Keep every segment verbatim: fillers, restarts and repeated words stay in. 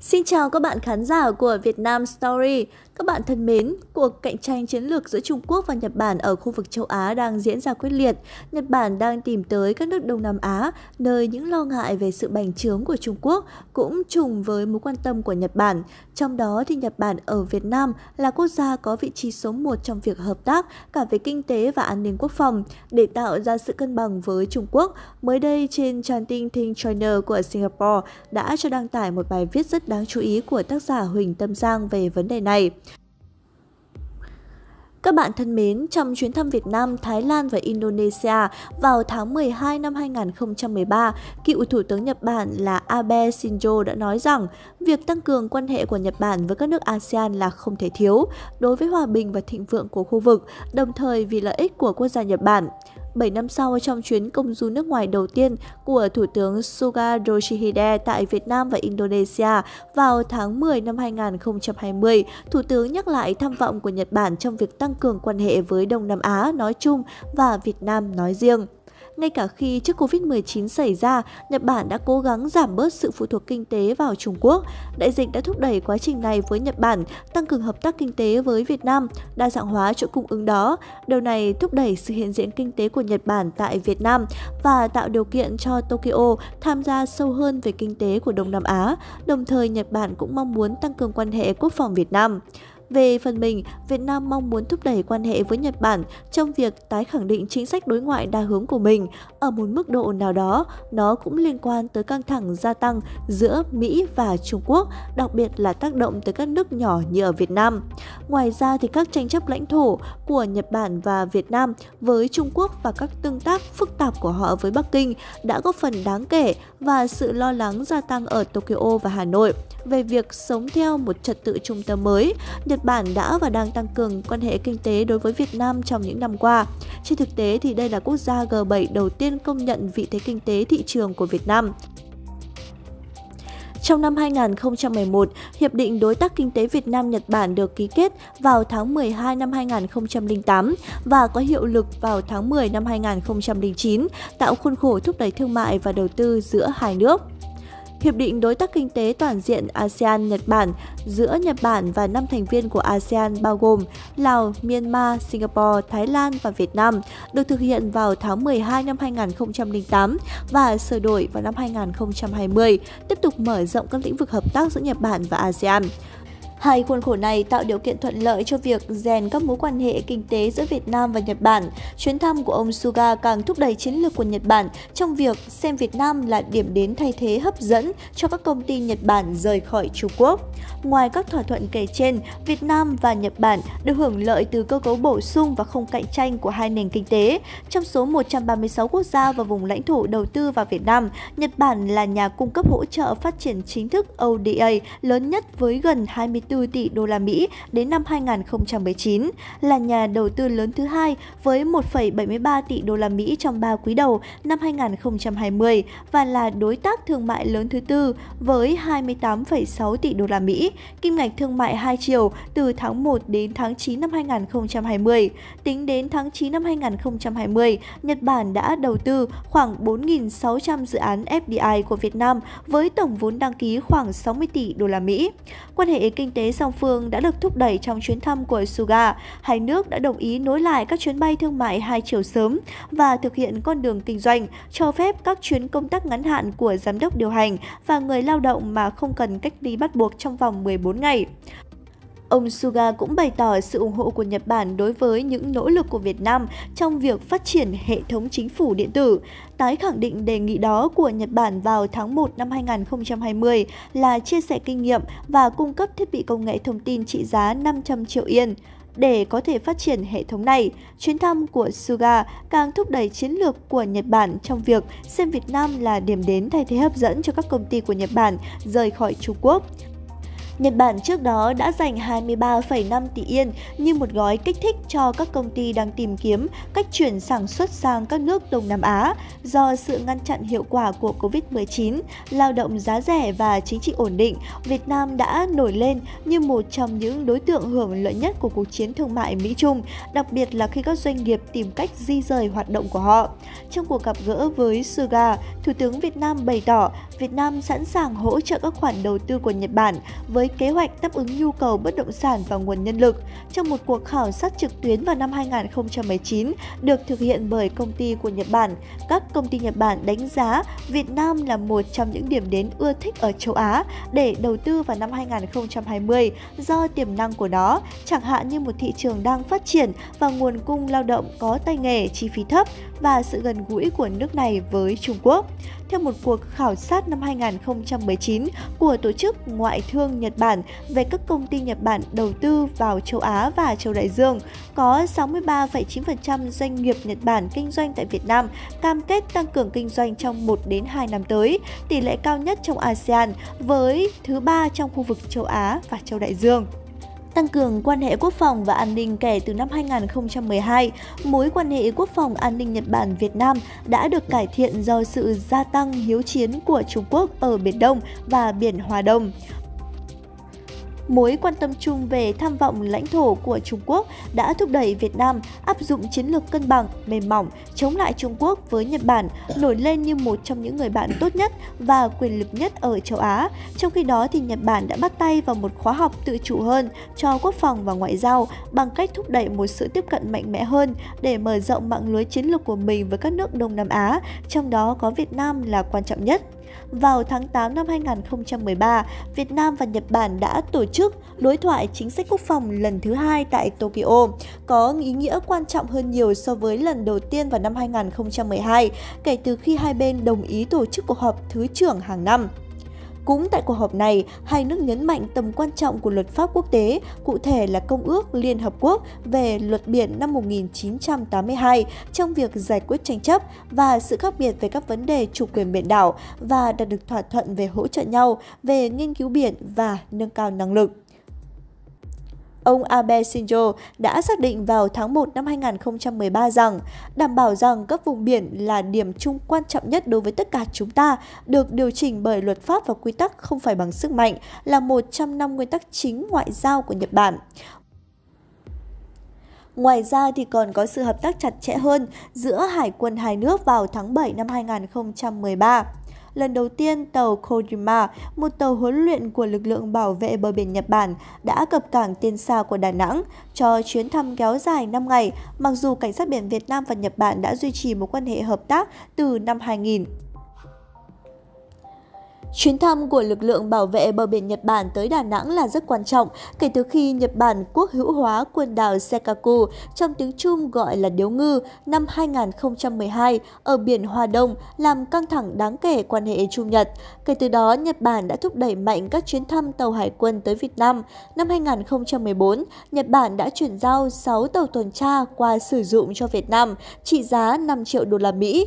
Xin chào các bạn khán giả của Vietnam Story. Các bạn thân mến, cuộc cạnh tranh chiến lược giữa Trung Quốc và Nhật Bản ở khu vực châu Á đang diễn ra quyết liệt. Nhật Bản đang tìm tới các nước Đông Nam Á, nơi những lo ngại về sự bành trướng của Trung Quốc cũng trùng với mối quan tâm của Nhật Bản. Trong đó thì Nhật Bản ở Việt Nam là quốc gia có vị trí số một trong việc hợp tác cả về kinh tế và an ninh quốc phòng để tạo ra sự cân bằng với Trung Quốc. Mới đây trên trang tin Think China của Singapore đã cho đăng tải một bài viết rất đáng chú ý của tác giả Huỳnh Tâm Giang về vấn đề này. Các bạn thân mến, trong chuyến thăm Việt Nam, Thái Lan và Indonesia vào tháng mười hai năm hai nghìn không trăm mười ba, cựu Thủ tướng Nhật Bản là Abe Shinzo đã nói rằng việc tăng cường quan hệ của Nhật Bản với các nước a sê an là không thể thiếu đối với hòa bình và thịnh vượng của khu vực, đồng thời vì lợi ích của quốc gia Nhật Bản. bảy năm sau, trong chuyến công du nước ngoài đầu tiên của Thủ tướng Suga Yoshihide tại Việt Nam và Indonesia vào tháng mười năm hai nghìn không trăm hai mươi, Thủ tướng nhắc lại tham vọng của Nhật Bản trong việc tăng cường quan hệ với Đông Nam Á nói chung và Việt Nam nói riêng. Ngay cả khi trước Covid mười chín xảy ra, Nhật Bản đã cố gắng giảm bớt sự phụ thuộc kinh tế vào Trung Quốc. Đại dịch đã thúc đẩy quá trình này với Nhật Bản, tăng cường hợp tác kinh tế với Việt Nam, đa dạng hóa chuỗi cung ứng đó. Điều này thúc đẩy sự hiện diện kinh tế của Nhật Bản tại Việt Nam và tạo điều kiện cho Tokyo tham gia sâu hơn về kinh tế của Đông Nam Á. Đồng thời, Nhật Bản cũng mong muốn tăng cường quan hệ quốc phòng Việt Nam. Về phần mình, Việt Nam mong muốn thúc đẩy quan hệ với Nhật Bản trong việc tái khẳng định chính sách đối ngoại đa hướng của mình. Ở một mức độ nào đó, nó cũng liên quan tới căng thẳng gia tăng giữa Mỹ và Trung Quốc, đặc biệt là tác động tới các nước nhỏ như ở Việt Nam. Ngoài ra, thì các tranh chấp lãnh thổ của Nhật Bản và Việt Nam với Trung Quốc và các tương tác phức tạp của họ với Bắc Kinh đã góp phần đáng kể và sự lo lắng gia tăng ở Tokyo và Hà Nội về việc sống theo một trật tự trung tâm mới. Nhật Bản đã và đang tăng cường quan hệ kinh tế đối với Việt Nam trong những năm qua. Trên thực tế thì đây là quốc gia G bảy đầu tiên công nhận vị thế kinh tế thị trường của Việt Nam. Trong năm hai nghìn không trăm mười một, Hiệp định Đối tác Kinh tế Việt Nam-Nhật Bản được ký kết vào tháng mười hai năm hai nghìn không trăm lẻ tám và có hiệu lực vào tháng mười năm hai nghìn không trăm lẻ chín, tạo khuôn khổ thúc đẩy thương mại và đầu tư giữa hai nước. Hiệp định Đối tác Kinh tế Toàn diện a sê an-Nhật Bản giữa Nhật Bản và năm thành viên của a sê an bao gồm Lào, Myanmar, Singapore, Thái Lan và Việt Nam được thực hiện vào tháng mười hai năm hai nghìn không trăm lẻ tám và sửa đổi vào năm hai nghìn không trăm hai mươi, tiếp tục mở rộng các lĩnh vực hợp tác giữa Nhật Bản và a sê an. Hai khuôn khổ này tạo điều kiện thuận lợi cho việc rèn các mối quan hệ kinh tế giữa Việt Nam và Nhật Bản. Chuyến thăm của ông Suga càng thúc đẩy chiến lược của Nhật Bản trong việc xem Việt Nam là điểm đến thay thế hấp dẫn cho các công ty Nhật Bản rời khỏi Trung Quốc. Ngoài các thỏa thuận kể trên, Việt Nam và Nhật Bản được hưởng lợi từ cơ cấu bổ sung và không cạnh tranh của hai nền kinh tế. Trong số một trăm ba mươi sáu quốc gia và vùng lãnh thổ đầu tư vào Việt Nam, Nhật Bản là nhà cung cấp hỗ trợ phát triển chính thức O D A lớn nhất với gần hai mươi bốn tỷ đô la Mỹ đến năm hai nghìn không trăm mười chín, là nhà đầu tư lớn thứ hai với một phẩy bảy mươi ba tỷ đô la Mỹ trong ba quý đầu năm hai nghìn không trăm hai mươi và là đối tác thương mại lớn thứ tư với hai mươi tám phẩy sáu tỷ đô la Mỹ, kim ngạch thương mại hai chiều từ tháng một đến tháng chín năm hai nghìn không trăm hai mươi. Tính đến tháng chín năm hai nghìn không trăm hai mươi, Nhật Bản đã đầu tư khoảng bốn nghìn sáu trăm dự án F D I của Việt Nam với tổng vốn đăng ký khoảng sáu mươi tỷ đô la Mỹ. Quan hệ kinh tế Kinh tế song phương đã được thúc đẩy trong chuyến thăm của Suga. Hai nước đã đồng ý nối lại các chuyến bay thương mại hai chiều sớm và thực hiện con đường kinh doanh, cho phép các chuyến công tác ngắn hạn của giám đốc điều hành và người lao động mà không cần cách ly bắt buộc trong vòng mười bốn ngày. Ông Suga cũng bày tỏ sự ủng hộ của Nhật Bản đối với những nỗ lực của Việt Nam trong việc phát triển hệ thống chính phủ điện tử. Tái khẳng định đề nghị đó của Nhật Bản vào tháng một năm hai nghìn không trăm hai mươi là chia sẻ kinh nghiệm và cung cấp thiết bị công nghệ thông tin trị giá năm trăm triệu yên. Để có thể phát triển hệ thống này, chuyến thăm của Suga càng thúc đẩy chiến lược của Nhật Bản trong việc xem Việt Nam là điểm đến thay thế hấp dẫn cho các công ty của Nhật Bản rời khỏi Trung Quốc. Nhật Bản trước đó đã dành hai mươi ba phẩy năm tỷ yên như một gói kích thích cho các công ty đang tìm kiếm cách chuyển sản xuất sang các nước Đông Nam Á do sự ngăn chặn hiệu quả của Covid mười chín, lao động giá rẻ và chính trị ổn định. Việt Nam đã nổi lên như một trong những đối tượng hưởng lợi nhất của cuộc chiến thương mại Mỹ-Trung, đặc biệt là khi các doanh nghiệp tìm cách di rời hoạt động của họ. Trong cuộc gặp gỡ với Suga, Thủ tướng Việt Nam bày tỏ Việt Nam sẵn sàng hỗ trợ các khoản đầu tư của Nhật Bản với kế hoạch đáp ứng nhu cầu bất động sản và nguồn nhân lực. Trong một cuộc khảo sát trực tuyến vào năm hai nghìn không trăm mười chín được thực hiện bởi công ty của Nhật Bản, các công ty Nhật Bản đánh giá Việt Nam là một trong những điểm đến ưa thích ở châu Á để đầu tư vào năm hai nghìn không trăm hai mươi do tiềm năng của nó, chẳng hạn như một thị trường đang phát triển và nguồn cung lao động có tay nghề chi phí thấp và sự gần gũi của nước này với Trung Quốc. Theo một cuộc khảo sát năm hai nghìn không trăm mười chín của Tổ chức Ngoại thương Nhật Bản về các công ty Nhật Bản đầu tư vào châu Á và châu Đại Dương, có sáu mươi ba phẩy chín phần trăm doanh nghiệp Nhật Bản kinh doanh tại Việt Nam cam kết tăng cường kinh doanh trong một đến hai năm tới, tỷ lệ cao nhất trong ASEAN với thứ ba trong khu vực châu Á và châu Đại Dương. Tăng cường quan hệ quốc phòng và an ninh kể từ năm hai nghìn không trăm mười hai, mối quan hệ quốc phòng an ninh Nhật Bản-Việt Nam đã được cải thiện do sự gia tăng hiếu chiến của Trung Quốc ở Biển Đông và Biển Hoa Đông. Mối quan tâm chung về tham vọng lãnh thổ của Trung Quốc đã thúc đẩy Việt Nam áp dụng chiến lược cân bằng, mềm mỏng, chống lại Trung Quốc với Nhật Bản, nổi lên như một trong những người bạn tốt nhất và quyền lực nhất ở châu Á. Trong khi đó, thì Nhật Bản đã bắt tay vào một khóa học tự chủ hơn cho quốc phòng và ngoại giao bằng cách thúc đẩy một sự tiếp cận mạnh mẽ hơn để mở rộng mạng lưới chiến lược của mình với các nước Đông Nam Á, trong đó có Việt Nam là quan trọng nhất. Vào tháng tám năm hai nghìn không trăm mười ba, Việt Nam và Nhật Bản đã tổ chức đối thoại chính sách quốc phòng lần thứ hai tại Tokyo, có ý nghĩa quan trọng hơn nhiều so với lần đầu tiên vào năm hai nghìn không trăm mười hai, kể từ khi hai bên đồng ý tổ chức cuộc họp thứ trưởng hàng năm. Cũng tại cuộc họp này, hai nước nhấn mạnh tầm quan trọng của luật pháp quốc tế, cụ thể là Công ước Liên Hợp Quốc về luật biển năm một nghìn chín trăm tám mươi hai trong việc giải quyết tranh chấp và sự khác biệt về các vấn đề chủ quyền biển đảo và đạt được thỏa thuận về hỗ trợ nhau, về nghiên cứu biển và nâng cao năng lực. Ông Abe Shinzo đã xác định vào tháng một năm hai nghìn không trăm mười ba rằng đảm bảo rằng các vùng biển là điểm chung quan trọng nhất đối với tất cả chúng ta, được điều chỉnh bởi luật pháp và quy tắc không phải bằng sức mạnh, là một trong năm nguyên tắc chính ngoại giao của Nhật Bản. Ngoài ra thì còn có sự hợp tác chặt chẽ hơn giữa hải quân hai nước vào tháng bảy năm hai nghìn không trăm mười ba. Lần đầu tiên, tàu Kojima, một tàu huấn luyện của lực lượng bảo vệ bờ biển Nhật Bản, đã cập cảng Tiên Sa của Đà Nẵng cho chuyến thăm kéo dài năm ngày, mặc dù cảnh sát biển Việt Nam và Nhật Bản đã duy trì mối quan hệ hợp tác từ năm hai nghìn. Chuyến thăm của lực lượng bảo vệ bờ biển Nhật Bản tới Đà Nẵng là rất quan trọng kể từ khi Nhật Bản quốc hữu hóa quần đảo Senkaku, trong tiếng Trung gọi là Điếu Ngư, năm hai nghìn không trăm mười hai ở Biển Hoa Đông, làm căng thẳng đáng kể quan hệ Trung Nhật. Kể từ đó, Nhật Bản đã thúc đẩy mạnh các chuyến thăm tàu hải quân tới Việt Nam. Năm hai nghìn không trăm mười bốn, Nhật Bản đã chuyển giao sáu tàu tuần tra qua sử dụng cho Việt Nam, trị giá năm triệu đô la Mỹ.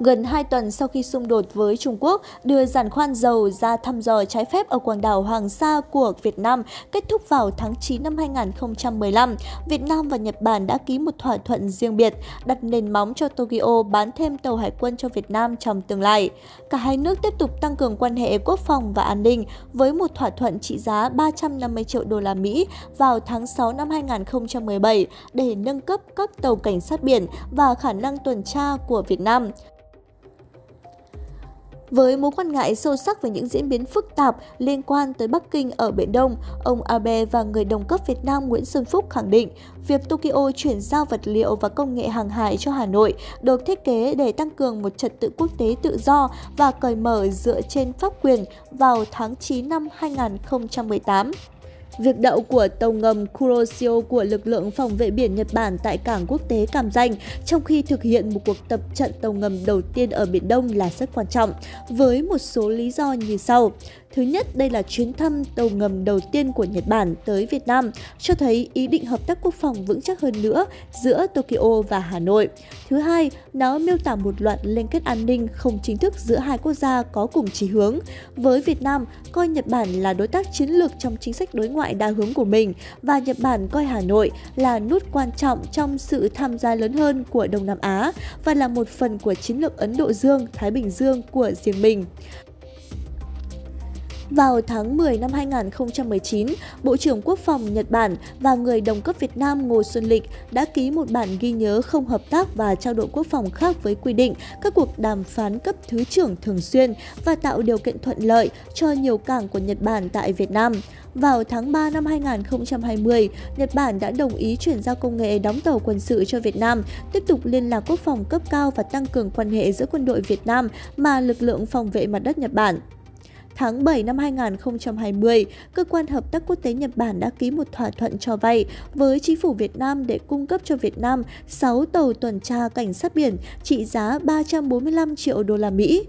Gần hai tuần sau khi xung đột với Trung Quốc đưa giàn khoan dầu ra thăm dò trái phép ở quần đảo Hoàng Sa của Việt Nam kết thúc vào tháng chín năm hai nghìn không trăm mười lăm, Việt Nam và Nhật Bản đã ký một thỏa thuận riêng biệt, đặt nền móng cho Tokyo bán thêm tàu hải quân cho Việt Nam trong tương lai. Cả hai nước tiếp tục tăng cường quan hệ quốc phòng và an ninh với một thỏa thuận trị giá ba trăm năm mươi triệu đô la Mỹ vào tháng sáu năm hai nghìn không trăm mười bảy để nâng cấp các tàu cảnh sát biển và khả năng tuần tra của Việt Nam. Với mối quan ngại sâu sắc về những diễn biến phức tạp liên quan tới Bắc Kinh ở Biển Đông, ông Abe và người đồng cấp Việt Nam Nguyễn Xuân Phúc khẳng định việc Tokyo chuyển giao vật liệu và công nghệ hàng hải cho Hà Nội được thiết kế để tăng cường một trật tự quốc tế tự do và cởi mở dựa trên pháp quyền vào tháng chín năm hai nghìn không trăm mười tám. Việc đậu của tàu ngầm Kuroshio của lực lượng phòng vệ biển Nhật Bản tại cảng quốc tế Cam Ranh trong khi thực hiện một cuộc tập trận tàu ngầm đầu tiên ở Biển Đông là rất quan trọng, với một số lý do như sau. Thứ nhất, đây là chuyến thăm tàu ngầm đầu tiên của Nhật Bản tới Việt Nam, cho thấy ý định hợp tác quốc phòng vững chắc hơn nữa giữa Tokyo và Hà Nội. Thứ hai, nó miêu tả một loạt liên kết an ninh không chính thức giữa hai quốc gia có cùng chí hướng. Với Việt Nam, coi Nhật Bản là đối tác chiến lược trong chính sách đối ngoại đa hướng của mình, và Nhật Bản coi Hà Nội là nút quan trọng trong sự tham gia lớn hơn của Đông Nam Á và là một phần của chiến lược Ấn Độ Dương-Thái Bình Dương của riêng mình. Vào tháng mười năm hai nghìn không trăm mười chín, Bộ trưởng Quốc phòng Nhật Bản và người đồng cấp Việt Nam Ngô Xuân Lịch đã ký một bản ghi nhớ không hợp tác và trao đổi quốc phòng khác với quy định các cuộc đàm phán cấp thứ trưởng thường xuyên và tạo điều kiện thuận lợi cho nhiều cảng của Nhật Bản tại Việt Nam. Vào tháng ba năm hai nghìn không trăm hai mươi, Nhật Bản đã đồng ý chuyển giao công nghệ đóng tàu quân sự cho Việt Nam, tiếp tục liên lạc quốc phòng cấp cao và tăng cường quan hệ giữa quân đội Việt Nam và lực lượng phòng vệ mặt đất Nhật Bản. Tháng bảy năm hai nghìn không trăm hai mươi, Cơ quan Hợp tác Quốc tế Nhật Bản đã ký một thỏa thuận cho vay với chính phủ Việt Nam để cung cấp cho Việt Nam sáu tàu tuần tra cảnh sát biển trị giá ba trăm bốn mươi lăm triệu đô la Mỹ.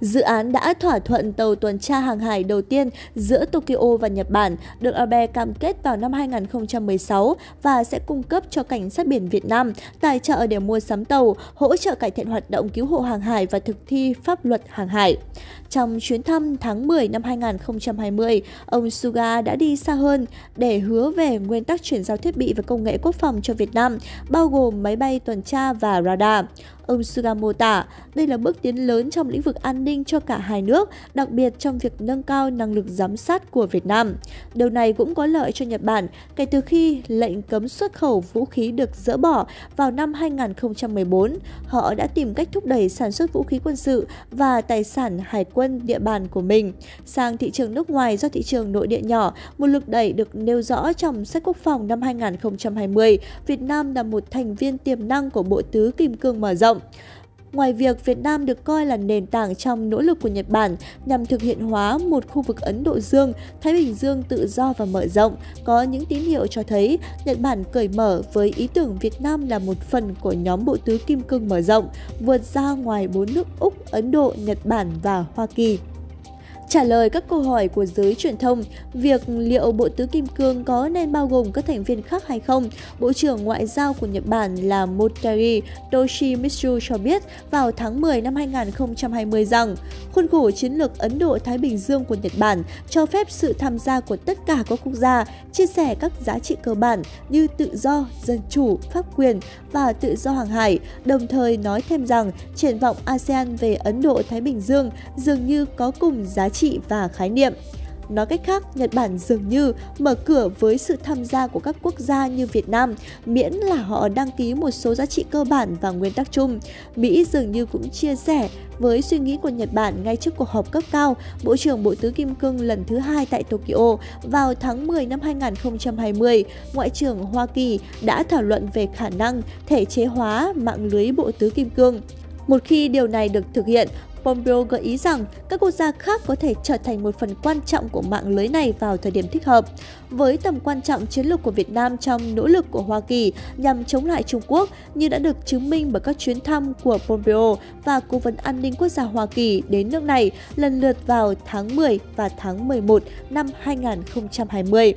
Dự án đã thỏa thuận tàu tuần tra hàng hải đầu tiên giữa Tokyo và Nhật Bản, được Abe cam kết vào năm hai nghìn không trăm mười sáu và sẽ cung cấp cho cảnh sát biển Việt Nam, tài trợ để mua sắm tàu, hỗ trợ cải thiện hoạt động cứu hộ hàng hải và thực thi pháp luật hàng hải. Trong chuyến thăm tháng mười năm hai nghìn không trăm hai mươi, ông Suga đã đi xa hơn để hứa về nguyên tắc chuyển giao thiết bị và công nghệ quốc phòng cho Việt Nam, bao gồm máy bay tuần tra và radar. Ông Suga mô tả, đây là bước tiến lớn trong lĩnh vực an ninh cho cả hai nước, đặc biệt trong việc nâng cao năng lực giám sát của Việt Nam. Điều này cũng có lợi cho Nhật Bản kể từ khi lệnh cấm xuất khẩu vũ khí được dỡ bỏ vào năm hai nghìn không trăm mười bốn. Họ đã tìm cách thúc đẩy sản xuất vũ khí quân sự và tài sản hải quân địa bàn của mình sang thị trường nước ngoài do thị trường nội địa nhỏ, một lực đẩy được nêu rõ trong sách quốc phòng năm hai nghìn không trăm hai mươi. Việt Nam là một thành viên tiềm năng của Bộ Tứ Kim Cương mở rộng. Ngoài việc Việt Nam được coi là nền tảng trong nỗ lực của Nhật Bản nhằm thực hiện hóa một khu vực Ấn Độ Dương, Thái Bình Dương tự do và mở rộng, có những tín hiệu cho thấy Nhật Bản cởi mở với ý tưởng Việt Nam là một phần của nhóm Bộ Tứ Kim Cương mở rộng, vượt ra ngoài bốn nước Úc, Ấn Độ, Nhật Bản và Hoa Kỳ. Trả lời các câu hỏi của giới truyền thông, việc liệu Bộ Tứ Kim Cương có nên bao gồm các thành viên khác hay không, Bộ trưởng Ngoại giao của Nhật Bản là Motegi Toshimitsu cho biết vào tháng mười năm hai nghìn không trăm hai mươi rằng khuôn khổ chiến lược Ấn Độ-Thái Bình Dương của Nhật Bản cho phép sự tham gia của tất cả các quốc gia, chia sẻ các giá trị cơ bản như tự do, dân chủ, pháp quyền và tự do hàng hải, đồng thời nói thêm rằng triển vọng a sê an về Ấn Độ-Thái Bình Dương dường như có cùng giá trị và khái niệm. Nói cách khác, Nhật Bản dường như mở cửa với sự tham gia của các quốc gia như Việt Nam, miễn là họ đăng ký một số giá trị cơ bản và nguyên tắc chung. Mỹ dường như cũng chia sẻ với suy nghĩ của Nhật Bản ngay trước cuộc họp cấp cao Bộ trưởng Bộ Tứ Kim Cương lần thứ hai tại Tokyo vào tháng mười năm hai nghìn không trăm hai mươi, Ngoại trưởng Hoa Kỳ đã thảo luận về khả năng thể chế hóa mạng lưới Bộ Tứ Kim Cương. Một khi điều này được thực hiện, Pompeo gợi ý rằng các quốc gia khác có thể trở thành một phần quan trọng của mạng lưới này vào thời điểm thích hợp. Với tầm quan trọng chiến lược của Việt Nam trong nỗ lực của Hoa Kỳ nhằm chống lại Trung Quốc như đã được chứng minh bởi các chuyến thăm của Pompeo và Cố vấn An ninh Quốc gia Hoa Kỳ đến nước này lần lượt vào tháng mười và tháng mười một năm hai nghìn không trăm hai mươi.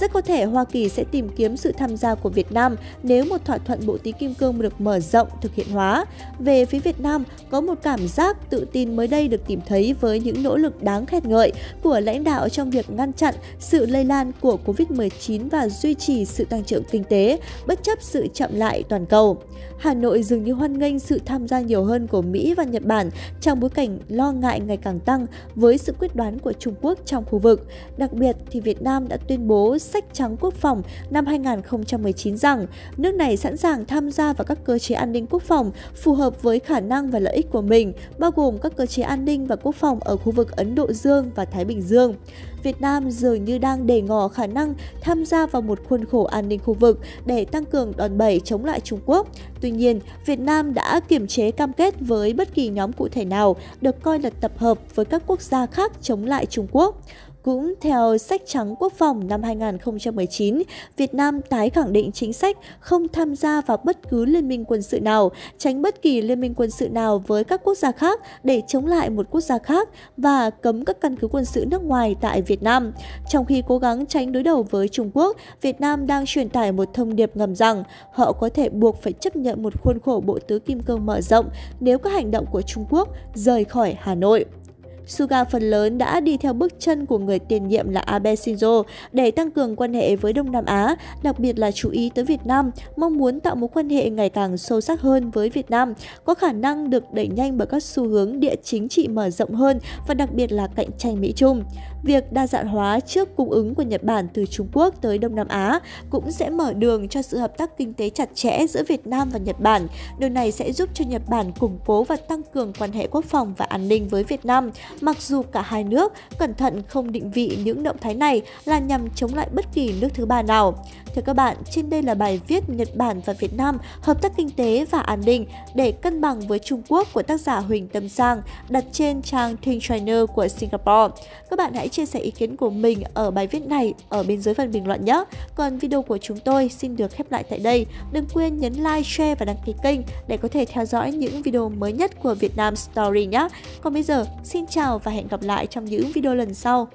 Rất có thể Hoa Kỳ sẽ tìm kiếm sự tham gia của Việt Nam nếu một thỏa thuận Bộ Tứ Kim Cương được mở rộng, thực hiện hóa. Về phía Việt Nam, có một cảm giác tự tin mới đây được tìm thấy với những nỗ lực đáng khen ngợi của lãnh đạo trong việc ngăn chặn sự lây lan của Covid mười chín và duy trì sự tăng trưởng kinh tế, bất chấp sự chậm lại toàn cầu. Hà Nội dường như hoan nghênh sự tham gia nhiều hơn của Mỹ và Nhật Bản trong bối cảnh lo ngại ngày càng tăng với sự quyết đoán của Trung Quốc trong khu vực. Đặc biệt thì Việt Nam đã tuyên bố sách trắng quốc phòng năm hai nghìn không trăm mười chín rằng nước này sẵn sàng tham gia vào các cơ chế an ninh quốc phòng phù hợp với khả năng và lợi ích của mình, bao gồm các cơ chế an ninh và quốc phòng ở khu vực Ấn Độ Dương và Thái Bình Dương. Việt Nam dường như đang đề ngỏ khả năng tham gia vào một khuôn khổ an ninh khu vực để tăng cường đòn bẩy chống lại Trung Quốc. Tuy nhiên, Việt Nam đã kiềm chế cam kết với bất kỳ nhóm cụ thể nào được coi là tập hợp với các quốc gia khác chống lại Trung Quốc. Cũng theo sách trắng quốc phòng năm hai nghìn không trăm mười chín, Việt Nam tái khẳng định chính sách không tham gia vào bất cứ liên minh quân sự nào, tránh bất kỳ liên minh quân sự nào với các quốc gia khác để chống lại một quốc gia khác và cấm các căn cứ quân sự nước ngoài tại Việt Nam. Trong khi cố gắng tránh đối đầu với Trung Quốc, Việt Nam đang truyền tải một thông điệp ngầm rằng họ có thể buộc phải chấp nhận một khuôn khổ bộ tứ kim cương mở rộng nếu các hành động của Trung Quốc rời khỏi Hà Nội. Suga phần lớn đã đi theo bước chân của người tiền nhiệm là Abe Shinzo để tăng cường quan hệ với Đông Nam Á, đặc biệt là chú ý tới Việt Nam, mong muốn tạo mối quan hệ ngày càng sâu sắc hơn với Việt Nam, có khả năng được đẩy nhanh bởi các xu hướng địa chính trị mở rộng hơn và đặc biệt là cạnh tranh Mỹ-Trung. Việc đa dạng hóa trước cung ứng của Nhật Bản từ Trung Quốc tới Đông Nam Á cũng sẽ mở đường cho sự hợp tác kinh tế chặt chẽ giữa Việt Nam và Nhật Bản. Điều này sẽ giúp cho Nhật Bản củng cố và tăng cường quan hệ quốc phòng và an ninh với Việt Nam, mặc dù cả hai nước cẩn thận không định vị những động thái này là nhằm chống lại bất kỳ nước thứ ba nào. Thưa các bạn, trên đây là bài viết Nhật Bản và Việt Nam hợp tác kinh tế và an ninh để cân bằng với Trung Quốc của tác giả Huỳnh Tâm Giang, đặt trên trang Think China của Singapore. Các bạn hãy chia sẻ ý kiến của mình ở bài viết này ở bên dưới phần bình luận nhé. Còn video của chúng tôi xin được khép lại tại đây. Đừng quên nhấn like, share và đăng ký kênh để có thể theo dõi những video mới nhất của Vietnam Story nhé. Còn bây giờ, xin chào và hẹn gặp lại trong những video lần sau.